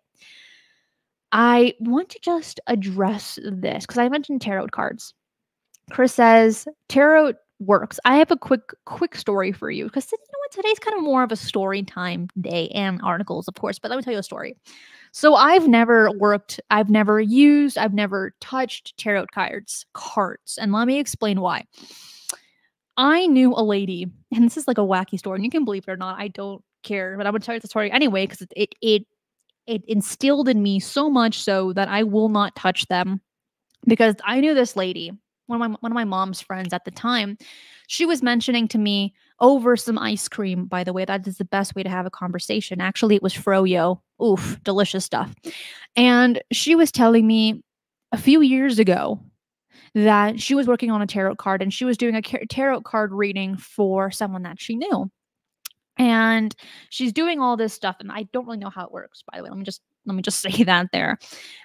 I want to just address this because I mentioned tarot cards. Chris says, tarot works. I have a quick story for you because you know what? Today's kind of more of a story time day and articles, of course, but let me tell you a story. So I've never worked, I've never used, I've never touched tarot cards. And let me explain why. I knew a lady, and this is like a wacky story, and you can believe it or not, I don't care, but I'm going to tell you the story anyway because it instilled in me so much so that I will not touch them because I knew this lady, one of my mom's friends at the time. She was mentioning to me over some ice cream, by the way, that is the best way to have a conversation. Actually, it was froyo. Oof, delicious stuff. And she was telling me a few years ago that she was working on a tarot card and she was doing a tarot card reading for someone that she knew. And she's doing all this stuff. And I don't really know how it works, by the way. Let me just say that there.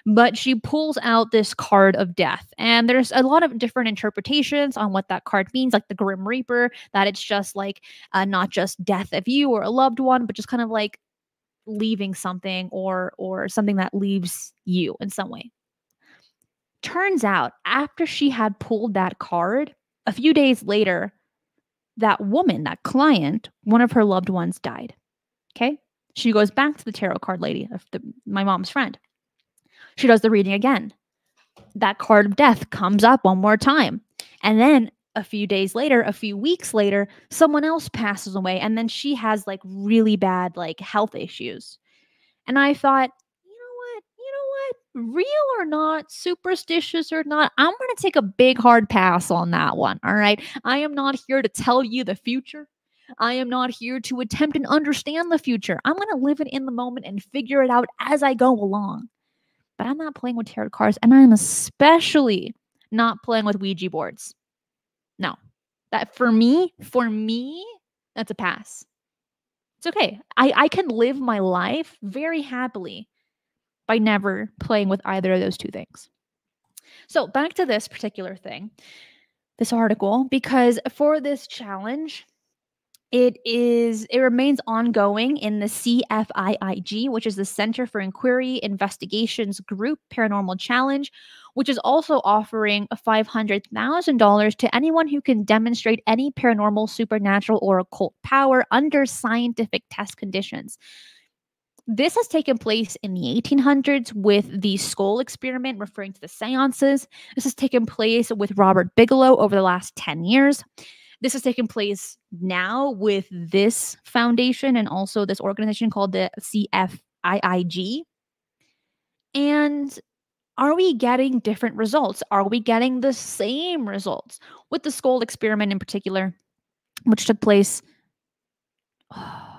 But she pulls out this card of death. And there's a lot of different interpretations on what that card means, like the Grim Reaper, that it's just like not just death of you or a loved one, but just kind of like leaving something or something that leaves you in some way. Turns out after she had pulled that card, a few days later, that woman, that client, one of her loved ones died. Okay. She goes back to the tarot card lady, my mom's friend. She does the reading again. That card of death comes up one more time. And then a few days later, a few weeks later, someone else passes away. And then she has like really bad like health issues. And I thought, you know what? Real or not, superstitious or not, I'm going to take a big hard pass on that one. All right. I am not here to tell you the future. I am not here to attempt and understand the future. I'm going to live it in the moment and figure it out as I go along. But I'm not playing with tarot cards, and I'm especially not playing with Ouija boards. No, that for me, that's a pass. It's okay. I can live my life very happily by never playing with either of those two things. So back to this particular thing, this article, because for this challenge, it remains ongoing in the CFIIG, which is the Center for Inquiry Investigations Group Paranormal Challenge, which is also offering $500,000 to anyone who can demonstrate any paranormal, supernatural, or occult power under scientific test conditions. This has taken place in the 1800s with the Skoll experiment, referring to the seances. This has taken place with Robert Bigelow over the last 10 years. This is taking place now with this foundation and also this organization called the CFIIG. And are we getting different results? Are we getting the same results? With the Skoll experiment in particular, which took place, I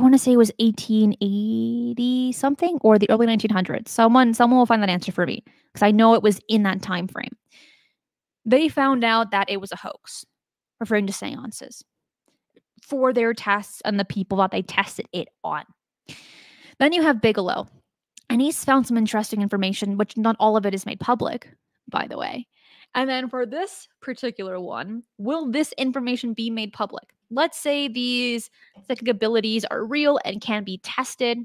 want to say it was 1880 something or the early 1900s. Someone will find that answer for me because I know it was in that time frame. They found out that it was a hoax, referring to seances, for their tests and the people that they tested it on. Then you have Bigelow, and he's found some interesting information, which not all of it is made public, by the way. And then for this particular one, will this information be made public? Let's say these psychic abilities are real and can be tested.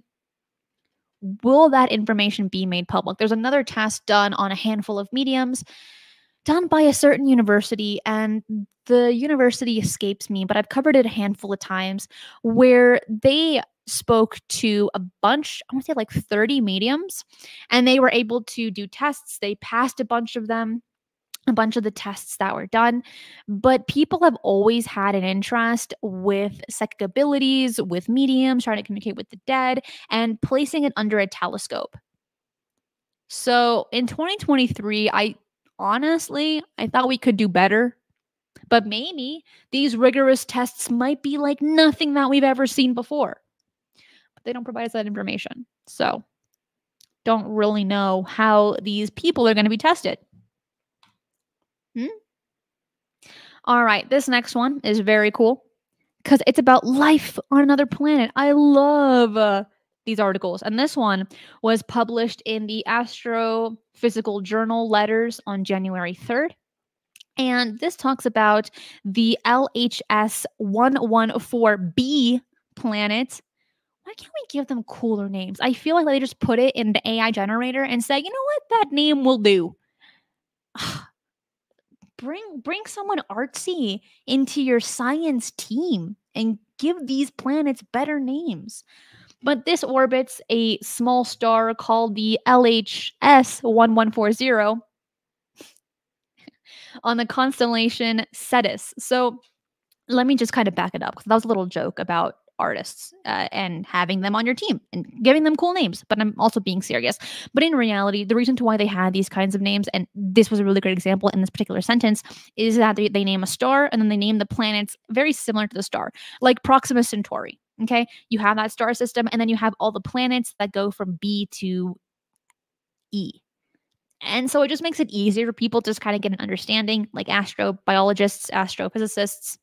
Will that information be made public? There's another test done on a handful of mediums, done by a certain university, and the university escapes me, but I've covered it a handful of times, where they spoke to a bunch, I want to say like 30 mediums, and they were able to do tests. They passed a bunch of them, a bunch of the tests that were done, but people have always had an interest with psychic abilities, with mediums, trying to communicate with the dead, and placing it under a telescope. So in 2023, I honestly, I thought we could do better. But maybe these rigorous tests might be like nothing that we've ever seen before. But they don't provide us that information. So don't really know how these people are going to be tested. All right, this next one is very cool because it's about life on another planet. I love these articles. And this one was published in the Astrophysical Journal Letters on January 3rd. And this talks about the LHS 114b planet. Why can't we give them cooler names? I feel like they just put it in the AI generator and say, you know what, that name will do. Bring someone artsy into your science team and give these planets better names. But this orbits a small star called the LHS 1140 on the constellation Cetus. So let me just kind of back it up because that was a little joke about artists and having them on your team and giving them cool names. But I'm also being serious. But in reality, the reason to why they had these kinds of names, and this was a really great example in this particular sentence, is that they name a star and then they name the planets very similar to the star, like Proxima Centauri. Okay, you have that star system and then you have all the planets that go from B to E. And so it just makes it easier for people to just kind of get an understanding, like astrobiologists, astrophysicists,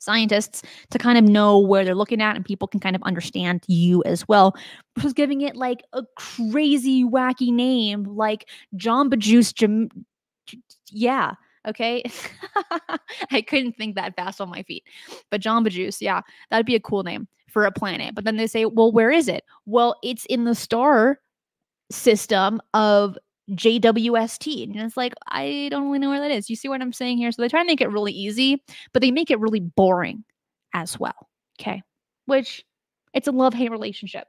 scientists, to kind of know where they're looking at, and people can kind of understand you as well. Because giving it like a crazy wacky name like Jamba Juice yeah, okay. I couldn't think that fast on my feet. But Jamba Juice, yeah, that'd be a cool name for a planet. But then they say, well, where is it? Well, it's in the star system of JWST. And it's like, I don't really know where that is. You see what I'm saying here? So they try to make it really easy, but they make it really boring as well. Okay. Which it's a love-hate relationship.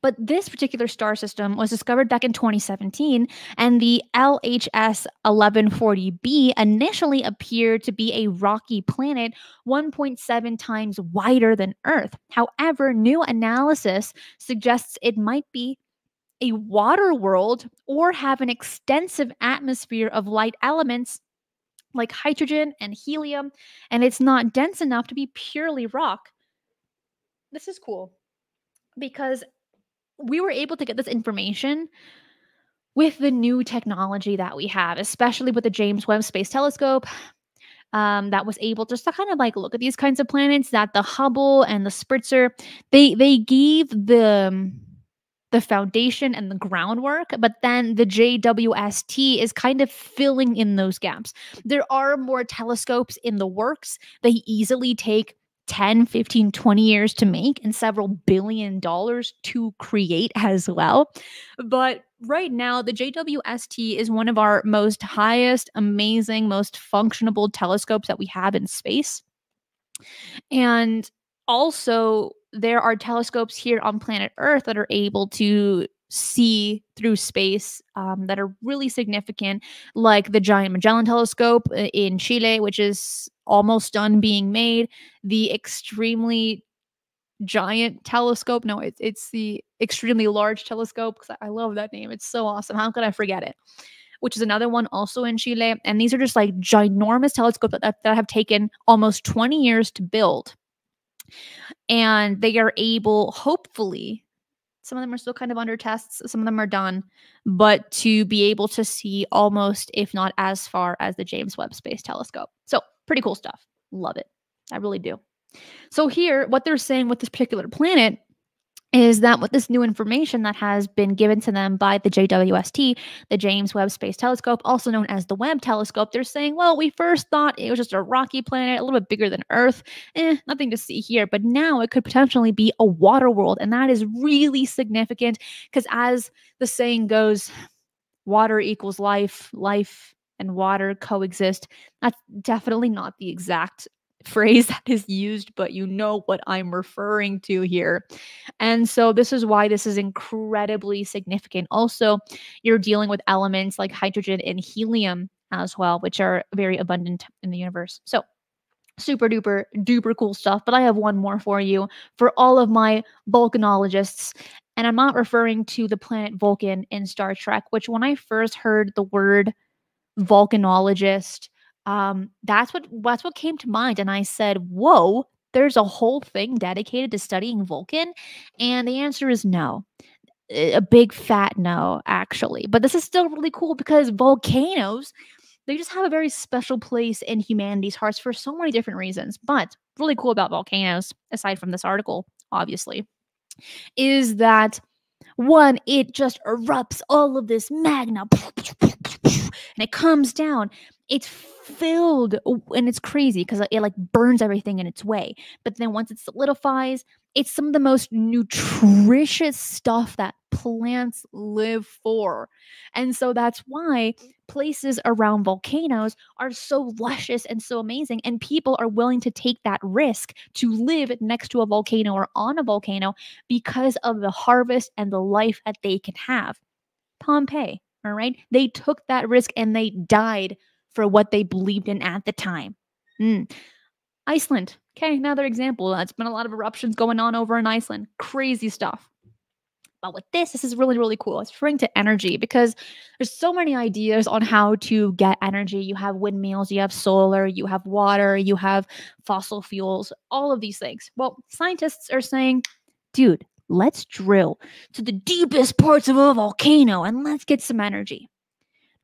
But this particular star system was discovered back in 2017, and the LHS 1140b initially appeared to be a rocky planet 1.7 times wider than Earth. However, new analysis suggests it might be a water world or have an extensive atmosphere of light elements like hydrogen and helium, and it's not dense enough to be purely rock. This is cool because we were able to get this information with the new technology that we have, especially with the James Webb Space Telescope that was able just to kind of like look at these kinds of planets that the Hubble and the Spitzer, they gave the foundation and the groundwork, but then the JWST is kind of filling in those gaps. There are more telescopes in the works. They easily take 10, 15, 20 years to make and several $billion to create as well. But right now, the JWST is one of our most highest, amazing, most functional telescopes that we have in space. And also, there are telescopes here on planet Earth that are able to see through space that are really significant, like the Giant Magellan Telescope in Chile, which is almost done being made, the Extremely Giant Telescope. No, it's the Extremely Large Telescope, because I love that name. It's so awesome. How could I forget it? Which is another one also in Chile. And these are just like ginormous telescopes that have taken almost 20 years to build. And they are able, hopefully, some of them are still kind of under tests, some of them are done, but to be able to see almost, if not as far as the James Webb Space Telescope. So pretty cool stuff. Love it. I really do. So here, what they're saying with this particular planet is that with this new information that has been given to them by the JWST, the James Webb Space Telescope, also known as the Webb Telescope, they're saying, well, we first thought it was just a rocky planet, a little bit bigger than Earth, nothing to see here, but now it could potentially be a water world, and that is really significant because as the saying goes, water equals life, life and water coexist. That's definitely not the exact phrase that is used, but you know what I'm referring to here. And so this is why this is incredibly significant. Also, you're dealing with elements like hydrogen and helium as well, which are very abundant in the universe. So super duper duper cool stuff. But I have one more for you for all of my volcanologists. And I'm not referring to the planet Vulcan in Star Trek, which when I first heard the word volcanologist. That's what came to mind. And I said, whoa, there's a whole thing dedicated to studying Vulcan? And the answer is no. A big fat no, actually. But this is still really cool because volcanoes, they just have a very special place in humanity's hearts for so many different reasons. But really cool about volcanoes, aside from this article, obviously, is that one, it just erupts all of this magma and it comes down. It's filled, and it's crazy because it like burns everything in its way. But then once it solidifies, it's some of the most nutritious stuff that plants live for. And so that's why places around volcanoes are so luscious and so amazing. And people are willing to take that risk to live next to a volcano or on a volcano because of the harvest and the life that they can have. Pompeii, all right? They took that risk and they died for what they believed in at the time. Iceland. Okay, another example. It's been a lot of eruptions going on over in Iceland. Crazy stuff. But with this, this is really, really cool. It's referring to energy because there's so many ideas on how to get energy. You have windmills, you have solar, you have water, you have fossil fuels, all of these things. Well, scientists are saying, dude, let's drill to the deepest parts of a volcano and let's get some energy.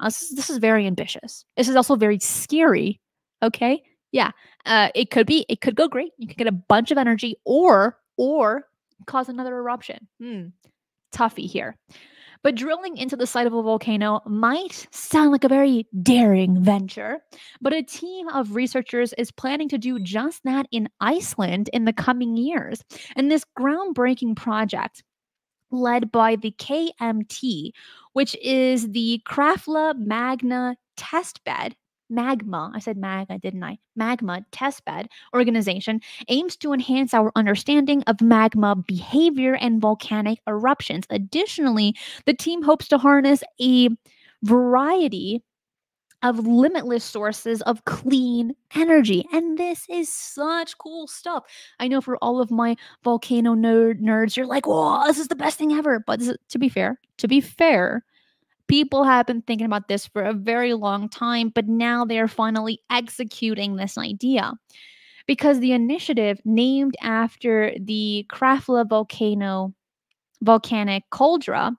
Now, this is very ambitious. This is also very scary, okay? Yeah, it could go great. You could get a bunch of energy or cause another eruption. Toughie here. But drilling into the site of a volcano might sound like a very daring venture, but a team of researchers is planning to do just that in Iceland in the coming years. And this groundbreaking project, led by the KMT, which is the Krafla Magna Testbed, Magma Testbed organization, aims to enhance our understanding of magma behavior and volcanic eruptions. Additionally, the team hopes to harness a variety of limitless sources of clean energy. And this is such cool stuff. I know for all of my volcano nerds, you're like, whoa, this is the best thing ever. But this is, to be fair, people have been thinking about this for a very long time, but now they are finally executing this idea because the initiative, named after the Krafla volcanic cauldron,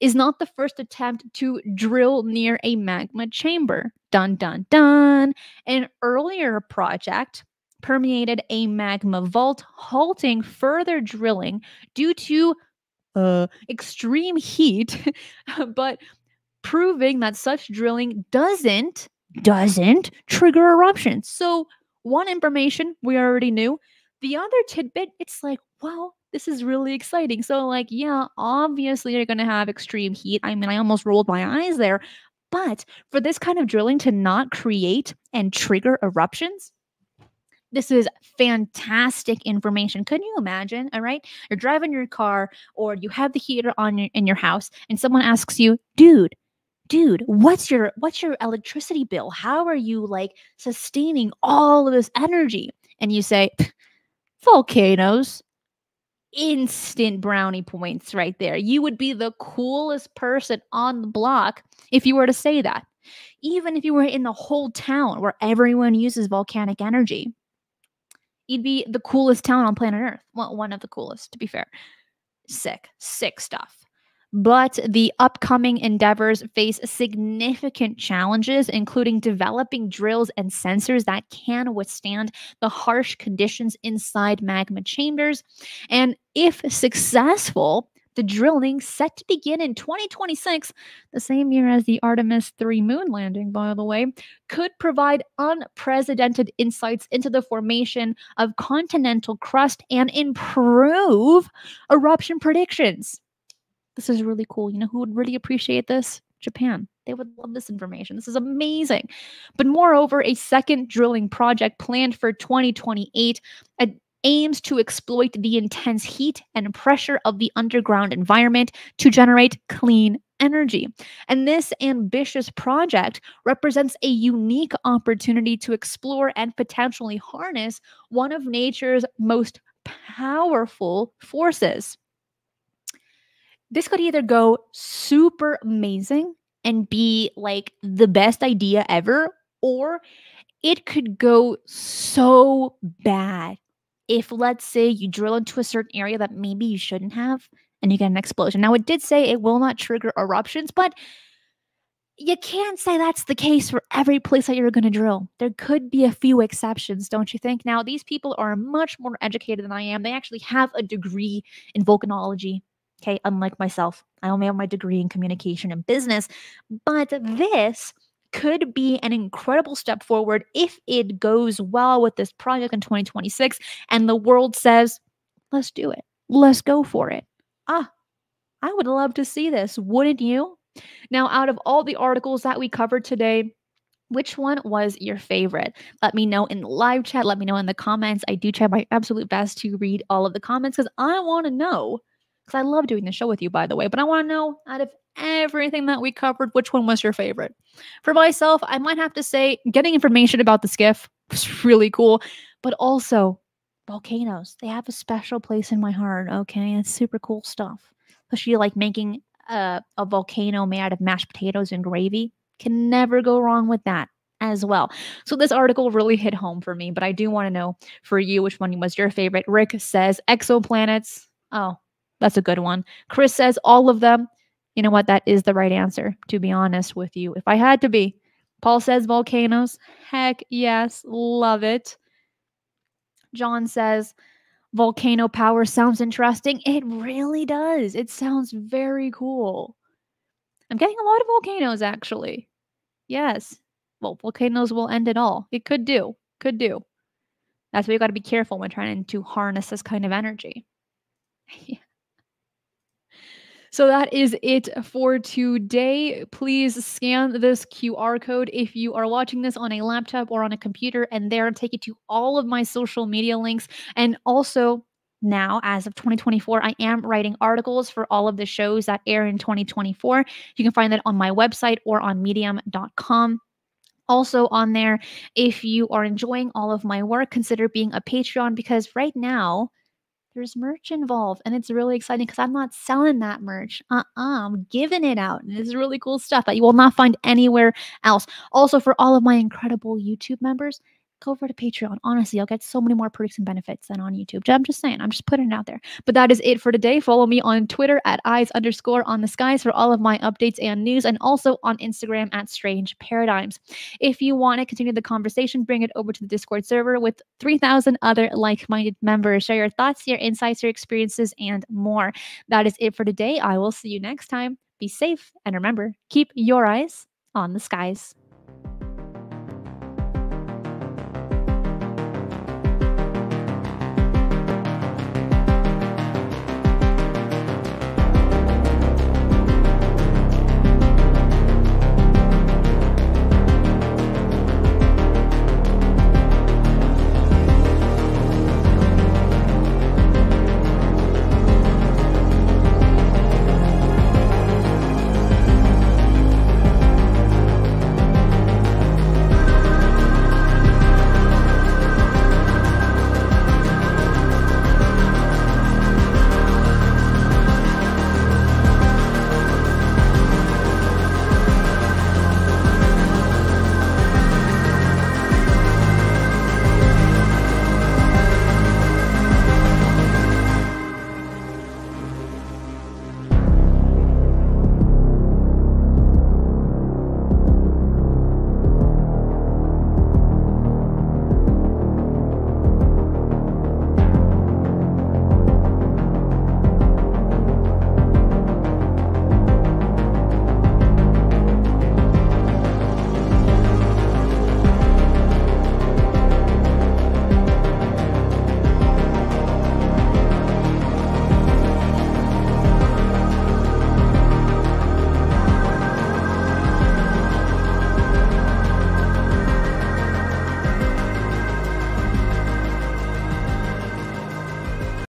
is not the first attempt to drill near a magma chamber. Dun, dun, dun. An earlier project permeated a magma vault, halting further drilling due to extreme heat, but proving that such drilling doesn't trigger eruptions. So one information we already knew. The other tidbit, it's like, wow, this is really exciting. So like, yeah, obviously you're going to have extreme heat. I mean, I almost rolled my eyes there. But for this kind of drilling to not create and trigger eruptions, this is fantastic information. Couldn't you imagine? All right. You're driving your car or you have the heater on in your house and someone asks you, dude, what's your electricity bill? How are you like sustaining all of this energy? And you say, volcanoes. Instant brownie points right there. You would be the coolest person on the block if you were to say that. Even if you were in the whole town where everyone uses volcanic energy, you'd be the coolest town on planet Earth. Well, one of the coolest, to be fair. Sick stuff. But the upcoming endeavors face significant challenges, including developing drills and sensors that can withstand the harsh conditions inside magma chambers. And if successful, the drilling, set to begin in 2026, the same year as the Artemis III moon landing, by the way, could provide unprecedented insights into the formation of continental crust and improve eruption predictions. This is really cool. You know who would really appreciate this? Japan. They would love this information. This is amazing. But moreover, a second drilling project planned for 2028 aims to exploit the intense heat and pressure of the underground environment to generate clean energy. And this ambitious project represents a unique opportunity to explore and potentially harness one of nature's most powerful forces. This could either go super amazing and be like the best idea ever, or it could go so bad if, let's say, you drill into a certain area that maybe you shouldn't have and you get an explosion. Now, it did say it will not trigger eruptions, but you can't say that's the case for every place that you're going to drill. There could be a few exceptions, don't you think? Now, these people are much more educated than I am. They actually have a degree in volcanology, okay, unlike myself. I only have my degree in communication and business, but this could be an incredible step forward if it goes well with this project in 2026 and the world says, let's do it. Let's go for it. Ah, I would love to see this, wouldn't you? Now, out of all the articles that we covered today, which one was your favorite? Let me know in the live chat. Let me know in the comments. I do try my absolute best to read all of the comments because I want to know, because I love doing the show with you, by the way, but I want to know out of everything that we covered, which one was your favorite? For myself, I might have to say getting information about the SCIF was really cool, but also volcanoes. They have a special place in my heart, okay? It's super cool stuff, especially like making a volcano made out of mashed potatoes and gravy. Can never go wrong with that as well. So this article really hit home for me, but I do want to know for you which one was your favorite. Rick says exoplanets. Oh, that's a good one. Chris says all of them. You know what? That is the right answer, to be honest with you, if I had to be. Paul says volcanoes. Heck yes. Love it. John says volcano power sounds interesting. It really does. It sounds very cool. I'm getting a lot of volcanoes, actually. Yes. Well, volcanoes will end it all. It could do. Could do. That's why you got to be careful when trying to harness this kind of energy. Yeah. So that is it for today. Please scan this QR code if you are watching this on a laptop or on a computer, and there take you to all of my social media links. And also now, as of 2024, I am writing articles for all of the shows that air in 2024. You can find that on my website or on medium.com. Also on there, if you are enjoying all of my work, consider being a Patreon, because right now there's merch involved, and it's really exciting because I'm not selling that merch. I'm giving it out, and it's really cool stuff that you will not find anywhere else. Also, for all of my incredible YouTube members, go over to Patreon. Honestly, you'll get so many more perks and benefits than on YouTube. I'm just saying. I'm just putting it out there. But that is it for today. Follow me on Twitter at eyes_on_the_skies for all of my updates and news, and also on Instagram at Strange Paradigms. If you want to continue the conversation, bring it over to the Discord server with 3,000 other like-minded members. Share your thoughts, your insights, your experiences, and more. That is it for today. I will see you next time. Be safe, and remember, keep your eyes on the skies.